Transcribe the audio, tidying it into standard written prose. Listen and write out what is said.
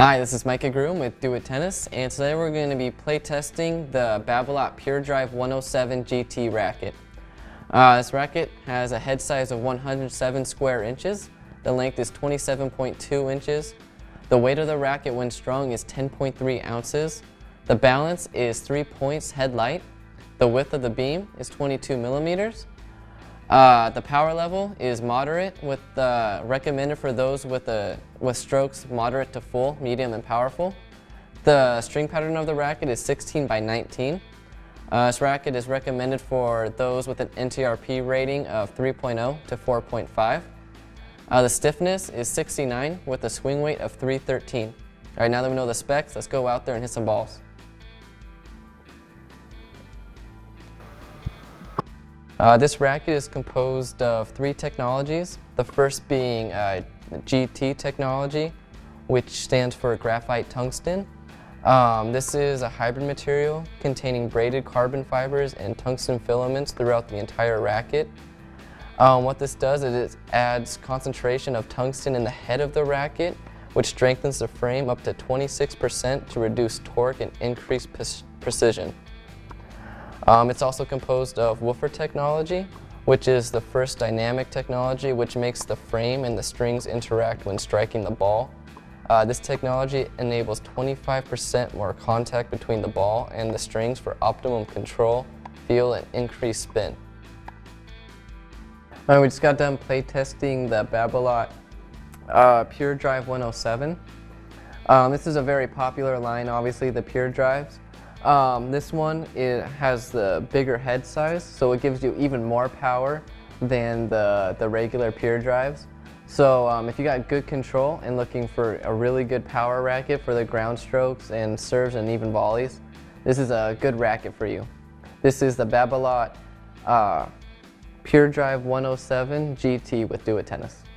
Hi, this is Micah Groom with Do It Tennis, and today we're going to be playtesting the Babolat Pure Drive 107 GT racket. This racket has a head size of 107 square inches, the length is 27.2 inches, the weight of the racket when strung is 10.3 ounces, the balance is 3 points head light, the width of the beam is 22 millimeters, the power level is moderate, with recommended for those with strokes moderate to full, medium, and powerful. The string pattern of the racket is 16x19. This racket is recommended for those with an NTRP rating of 3.0 to 4.5. The stiffness is 69 with a swing weight of 313. Alright, now that we know the specs, let's go out there and hit some balls. This racket is composed of 3 technologies, the first being GT technology, which stands for graphite tungsten. This is a hybrid material containing braided carbon fibers and tungsten filaments throughout the entire racket. What this does is it adds concentration of tungsten in the head of the racket, which strengthens the frame up to 26% to reduce torque and increase precision. It's also composed of woofer technology, which is the first dynamic technology, which makes the frame and the strings interact when striking the ball. This technology enables 25% more contact between the ball and the strings for optimum control, feel, and increased spin. Alright, we just got done playtesting the Babolat Pure Drive 107. This is a very popular line, obviously, the Pure Drives. This one, it has the bigger head size, so it gives you even more power than the regular Pure Drives. So if you got good control and looking for a really good power racket for the ground strokes and serves and even volleys, this is a good racket for you. This is the Babolat Pure Drive 107 GT with Do It Tennis.